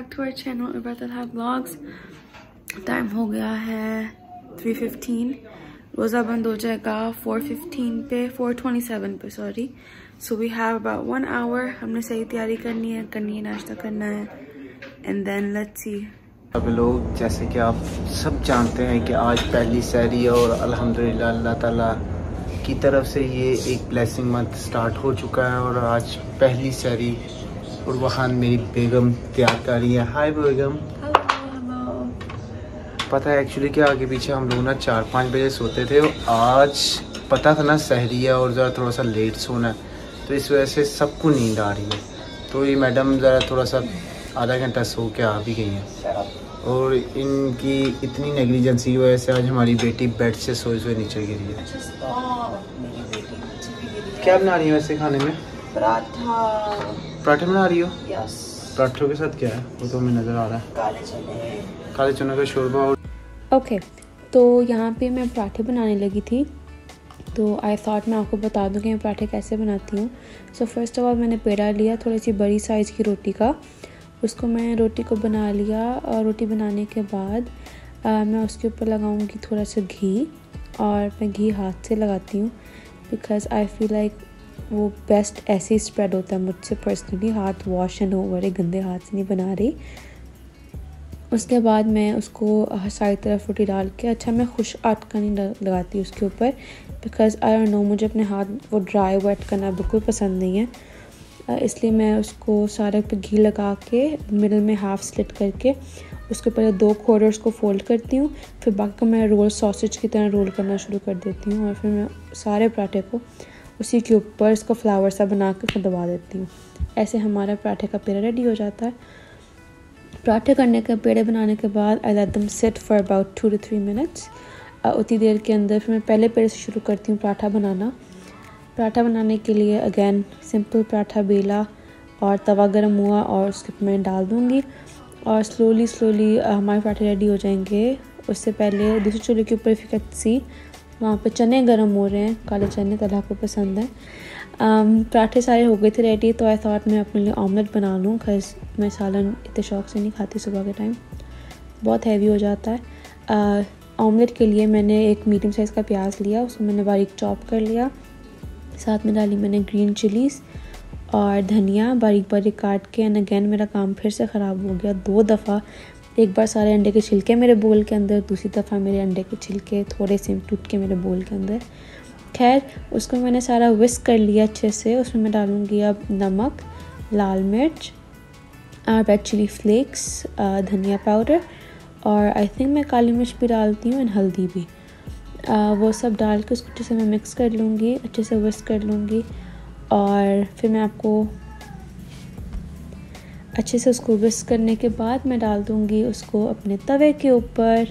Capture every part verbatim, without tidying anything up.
Back to our channel Ibadat vlogs. Time हो गया है थ्री फिफ्टीन। रोज़ा बंद हो जाएगा फोर फिफ्टीन पे फोर ट्वेंटी सेवन पे sorry. So we have about one hour. हमने सही तैयारी करनी है करनी है नाश्ता करना है एंड देन लेट्स सी। अब लोग जैसे कि आप सब जानते हैं कि आज पहली सहरी है और अल्हम्दुलिल्लाह अल्लाह ताला की तरफ से ये एक ब्लेसिंग मंथ स्टार्ट हो चुका है और आज पहली सहरी और वहाँ मेरी बेगम तैयार कर रही है। हाय बेगम। पता है एक्चुअली क्या आगे पीछे हम लोग ना चार पाँच बजे सोते थे और आज पता था ना सहरी है और ज़रा थोड़ा सा लेट सोना है तो इस वजह से सबको नींद आ रही है। तो ये मैडम ज़रा थोड़ा सा आधा घंटा सो के आ भी गई हैं और इनकी इतनी नेग्लिजेंसी की वजह से आज हमारी बेटी बेड से सोए सोए नीचे गिरी है। क्या बना रही है वैसे खाने में? पराठा। पराठे बना रही हो? यस। पराठों के साथ क्या है वो तो हमें नज़र आ रहा है, काले चने, काले चने का शोरबा। ओके okay, तो यहाँ पे मैं पराठे बनाने लगी थी तो आई थॉट मैं आपको बता दूँ कि मैं पराठे कैसे बनाती हूँ। सो फर्स्ट ऑफ ऑल मैंने पेड़ा लिया थोड़ी सी बड़ी साइज़ की रोटी का, उसको मैं रोटी को बना लिया और रोटी बनाने के बाद आ, मैं उसके ऊपर लगाऊँगी थोड़ा सा घी और मैं घी हाथ से लगाती हूँ बिकॉज़ आई फील लाइक वो बेस्ट ऐसे ही स्प्रेड होता है। मुझसे पर्सनली हाथ वॉश एंड ओवर है, गंदे हाथ से नहीं बना रही। उसके बाद मैं उसको सारी तरफ रोटी डाल के, अच्छा मैं खुश आटा नहीं लगाती उसके ऊपर बिकॉज़ आई डोंट नो, मुझे अपने हाथ वो ड्राई वेट करना बिल्कुल पसंद नहीं है, इसलिए मैं उसको सारे पे घी लगा के मिडल में हाफ स्लिट करके उसके पहले दो क्वार्टर्स को फोल्ड करती हूँ, फिर बाकी को मैं रोल सॉसेज की तरह रोल करना शुरू कर देती हूँ और फिर मैं सारे पराठे को उसी के ऊपर इसको फ्लावर सा बना के फिर दबा देती हूँ। ऐसे हमारा पराठे का पेड़ा रेडी हो जाता है। पराठे करने के पेड़े बनाने के बाद I let them set for about two two three minutes. उतनी देर के अंदर फिर मैं पहले पेड़े से शुरू करती हूँ पराठा बनाना। पराठा बनाने के लिए अगेन सिंपल पराठा बेला और तवा गर्म हुआ और उसके ऊपर मैं डाल दूँगी और स्लोली स्लोली हमारे पराठे रेडी हो जाएंगे। उससे पहले दूसरे चूल्हे के ऊपर फिर कच्ची वहाँ पे चने गरम हो रहे हैं, काले चने तलहा को पसंद है। पराठे सारे हो गए थे रेडी तो आई थॉट मैं अपने लिए ऑमलेट बना लूँ खज मैं सालन इतने शौक़ से नहीं खाती, सुबह के टाइम बहुत हैवी हो जाता है। ऑमलेट के लिए मैंने एक मीडियम साइज़ का प्याज लिया, उसको मैंने बारीक चॉप कर लिया, साथ में डाली मैंने ग्रीन चिलीज़ और धनिया बारीक बारीक काट के। एंड अगेन मेरा काम फिर से ख़राब हो गया दो दफ़ा, एक बार सारे अंडे के छिलके मेरे बोल के अंदर, दूसरी दफ़ा मेरे अंडे के छिलके थोड़े से टूट के मेरे बोल के अंदर। खैर उसको मैंने सारा विस्क कर लिया अच्छे से। उसमें मैं डालूँगी अब नमक, लाल मिर्च, रेड चिली फ्लेक्स, धनिया पाउडर और आई थिंक मैं काली मिर्च भी डालती हूँ एंड हल्दी भी। आ, वो सब डाल के उसको अच्छे से मैं मिक्स कर लूँगी, अच्छे से विस्क कर लूँगी और फिर मैं आपको अच्छे से उसको विस्क करने के बाद मैं डाल दूँगी उसको अपने तवे के ऊपर।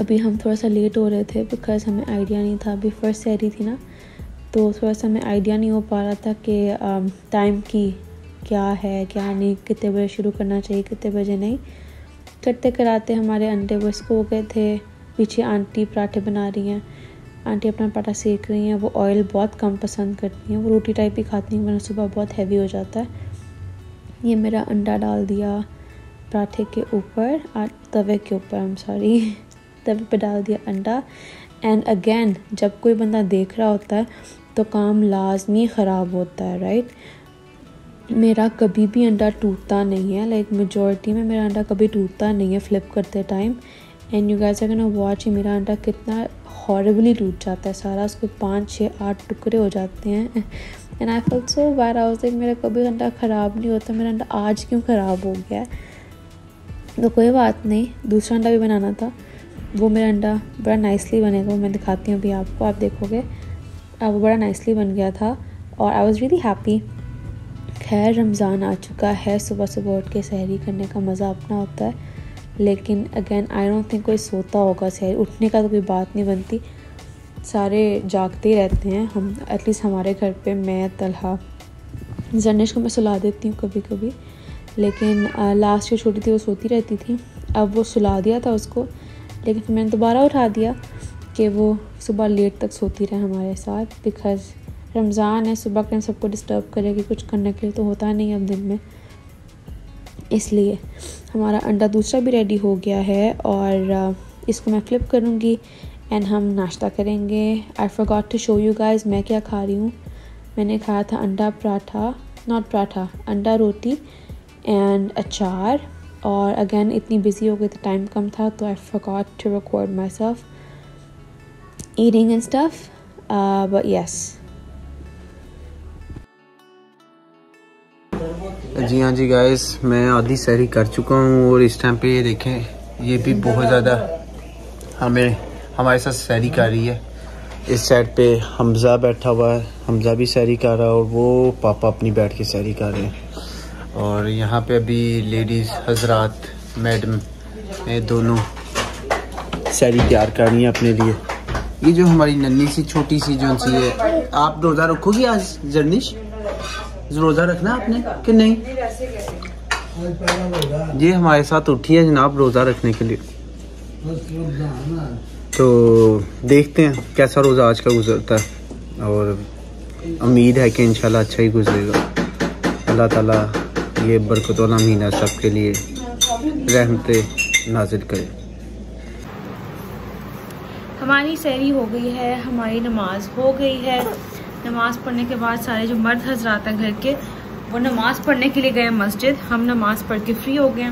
अभी हम थोड़ा सा लेट हो रहे थे बिकॉज़ हमें आइडिया नहीं था, अभी फर्स्ट सहरी थी ना तो थोड़ा सा हमें आइडिया नहीं हो पा रहा था कि टाइम की क्या है क्या नहीं, कितने बजे शुरू करना चाहिए कितने बजे नहीं। करते कराते हमारे अंडे विस्क हो गए थे। पीछे आंटी पराठे बना रही हैं, आंटी अपना पराठा सेक रही हैं। वो ऑयल बहुत कम पसंद करती हैं, वो रोटी टाइप ही खाती हैं वरना सुबह बहुत हैवी हो जाता है। ये मेरा अंडा डाल दिया पराठे के ऊपर, तवे के ऊपर, हम सॉरी तवे पे डाल दिया अंडा। एंड अगेन जब कोई बंदा देख रहा होता है तो काम लाजमी ख़राब होता है, राइट। मेरा कभी भी अंडा टूटता नहीं है, लाइक मेजॉरिटी में मेरा अंडा कभी टूटता नहीं है फ्लिप करते time. And you guys are gonna watch मेरा अंडा कितना हॉरेबली टूट जाता है सारा, उसको पाँच छः आठ टुकड़े हो जाते हैं। And I felt so bad, I was like मेरा कभी अंडा ख़राब नहीं होता, मेरा अंडा आज क्यों ख़राब हो गया है। तो कोई बात नहीं, दूसरा अंडा भी बनाना था, वो मेरा अंडा बड़ा नाइसली बनेगा, वो मैं दिखाती हूँ अभी आपको, आप देखोगे। अब वो बड़ा नाइसली बन गया था और आई वाज रियली हैप्पी। खैर रमज़ान आ चुका है, सुबह सुबह उठ के सहरी करने का मज़ा अपना होता है, लेकिन अगेन आई डोंट थिंक कोई सोता होगा। सहरी उठने का तो कोई बात नहीं बनती, सारे जागते ही रहते हैं। हम एटलीस्ट हमारे घर पे मैं तलहा जनिश को मैं सुला देती हूँ कभी कभी, लेकिन लास्ट जो छोटी थी वो सोती रहती थी, अब वो सुला दिया था उसको लेकिन फिर मैंने दोबारा उठा दिया कि वो सुबह लेट तक सोती रहे हमारे साथ बिकॉज़ रमज़ान है, सुबह के सबको डिस्टर्ब करेगी, कुछ करने के लिए तो होता नहीं अब दिन में। इसलिए हमारा अंडा दूसरा भी रेडी हो गया है और इसको मैं फ्लिप करूँगी एंड हम नाश्ता करेंगे। I forgot to show you guys मैं क्या खा रही हूँ। मैंने खाया था अंडा पराठा, नॉट पराठा, अंडा रोटी एंड अचार। और अगेन इतनी बिजी हो गई तो टाइम कम था, तो I forgot to record myself eating and stuff, but yes. जी हाँ जी गाइज, मैं आधी सैरी कर चुका हूँ और इस टाइम पे ये देखें, ये भी बहुत ज़्यादा हमें हमारे साथ सैरी कर रही है। इस साइड पे हमज़ा बैठा हुआ है, हमज़ा भी सैरी कर रहा है और वो पापा अपनी बैठ के सैरी कर रहे हैं। और यहाँ पे अभी लेडीज़ हजरात मैडम ये दोनों सैरी तैयार कर रही हैं अपने लिए। ये जो हमारी नन्ही सी छोटी सी जो सी है, आप रोज़ा रखोगी आज जर्निश? रोज़ा रखना आपने कि नहीं? ये हमारे साथ उठी है जनाब रोज़ा रखने के लिए। तो देखते हैं कैसा रोज़ा आज का गुजरता है और उम्मीद है कि इंशाल्लाह अच्छा ही गुजरेगा। अल्लाह ताला ये बरकत वाला महीना सब के लिए रहमतें नाजिल करे। हमारी सैरी हो गई है, हमारी नमाज हो गई है। नमाज़ पढ़ने के बाद सारे जो मर्द हजरात हैं घर के, वो नमाज़ पढ़ने के लिए गए मस्जिद। हम नमाज़ पढ़ के फ्री हो गए।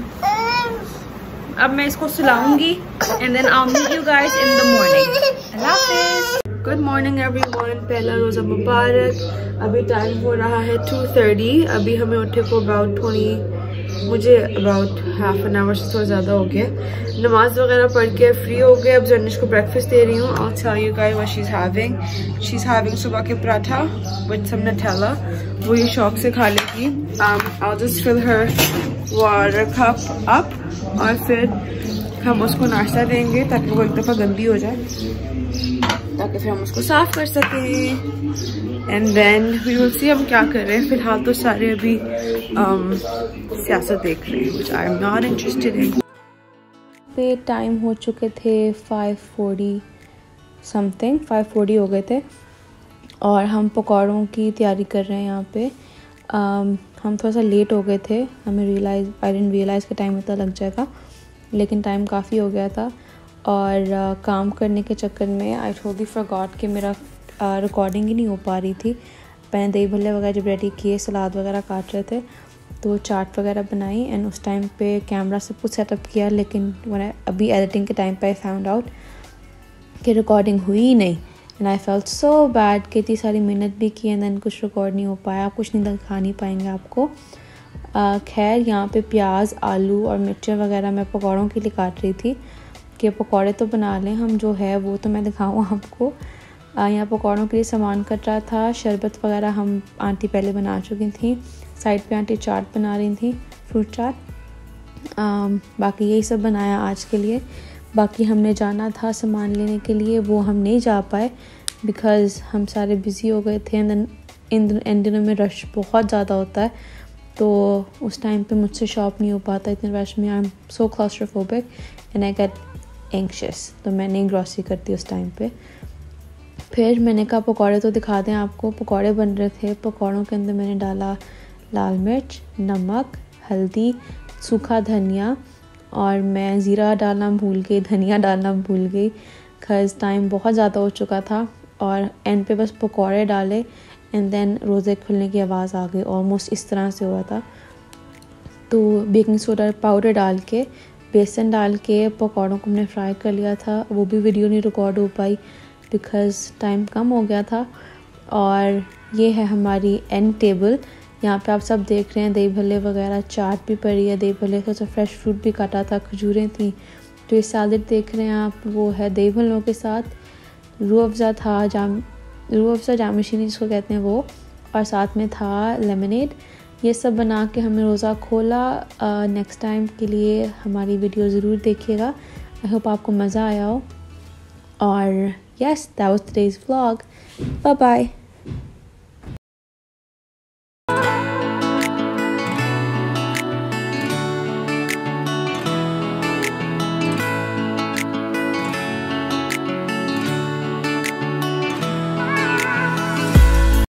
अब मैं इसको सुलाऊंगी and then I will meet you guys in the morning. अल्लाह हाफिज़। गुड मॉर्निंग एवरीवन, पहला रोज़ा मुबारक। अभी टाइम हो रहा है टू थर्टी। अभी हमें उठे को अबाउट ट्वेंटी मुझे अबाउट हाफ एन आवर से थोड़ा ज़्यादा हो गया। नमाज वगैरह पढ़ के फ्री हो गए। अब जर्निश को ब्रेकफास्ट दे रही हूँ। I'll tell you guys what she's having. She's having सुबह के पराठा with some Nutella. वो ये शौक से खा लेगी। um, I'll just fill her water cup up और फिर हम उसको नाश्ता देंगे ताकि वो एक दफ़ा गंदी हो जाए, ताकि फिर हम उसको साफ़ कर सकें। And then we will see हम क्या कर रहे हैं। फ़िलहाल तो सारे अभी um, सियासत देख रहे हैं, which I am not interested in. पे टाइम हो चुके थे five forty something, five forty हो गए थे और हम पकौड़ों की तैयारी कर रहे हैं यहाँ पे। um, हम थोड़ा सा लेट हो गए थे, हमें रियलाइज़ आई डेंट रियलाइज़ कि टाइम इतना लग जाएगा, लेकिन टाइम काफ़ी हो गया था। और uh, काम करने के चक्कर में आई टोटली फॉरगॉट कि मेरा रिकॉर्डिंग uh, ही नहीं हो पा रही थी। मैंने दही भल्ले वगैरह जब रेडी किए, सलाद वगैरह काट रहे थे तो चाट वगैरह बनाई एंड उस टाइम पे कैमरा सब कुछ सेटअप किया, लेकिन मैंने अभी एडिटिंग के टाइम पे आई फाउंड आउट कि रिकॉर्डिंग हुई ही नहीं and I felt so bad कि इतनी सारी मेहनत भी की एंड देन कुछ रिकॉर्ड नहीं हो पाया, कुछ नहीं दिखा नहीं पाएंगे आपको। खैर यहाँ पे प्याज आलू और मिर्चें वगैरह मैं पकौड़ों के लिए काट रही थी कि पकौड़े तो बना लें हम, जो है वो तो मैं दिखाऊँ आपको। यहाँ पकौड़ों के लिए सामान कट रहा था। शरबत वगैरह हम आंटी पहले बना चुकी थी, साइड पे आंटी चाट बना रही थी, फ्रूट चाट। आम, बाकी यही सब बनाया आज के लिए। बाकी हमने जाना था सामान लेने के लिए, वो हम नहीं जा पाए बिकॉज़ हम सारे बिज़ी हो गए थे। एंड इन इन दिनों में रश बहुत ज़्यादा होता है, तो उस टाइम पे मुझसे शॉप नहीं हो पाता इतने रश में। I am so claustrophobic and I get anxious, तो मैं नहीं ग्रॉसरी करती उस टाइम पे। फिर मैंने कहा पकौड़े तो दिखा दें आपको। पकौड़े बन रहे थे, पकौड़ों के अंदर मैंने डाला लाल मिर्च, नमक, हल्दी, सूखा धनिया और मैं ज़ीरा डालना भूल गई, धनिया डालना भूल गई बिकॉज़ टाइम बहुत ज़्यादा हो चुका था। और एंड पे बस पकौड़े डाले एंड देन रोज़े खुलने की आवाज़ आ गई। ऑलमोस्ट इस तरह से हुआ था। तो बेकिंग सोडा पाउडर डाल के, बेसन डाल के पकौड़ों को हमने फ्राई कर लिया था। वो भी वीडियो नहीं रिकॉर्ड हो पाई बिकॉज़ टाइम कम हो गया था। और ये है हमारी एंड टेबल। यहाँ पे आप सब देख रहे हैं दही भल्ले वगैरह, चाट भी पड़ी है, दही भल्ले थोड़ा सा फ्रेश फ्रूट भी काटा था, खजूरें थी। तो ये सैलड देख रहे हैं आप, वो है दही भल्लों के साथ। रूह अफ़ज़ा था, जाम रूह अफ़ज़ा जामशीनी जिसको कहते हैं वो, और साथ में था लेमनेड। ये सब बना के हमने रोज़ा खोला। नेक्स्ट टाइम के लिए हमारी वीडियो ज़रूर देखिएगा। आई होप आपको मज़ा आया हो। और yes that was today's vlog. Bye bye.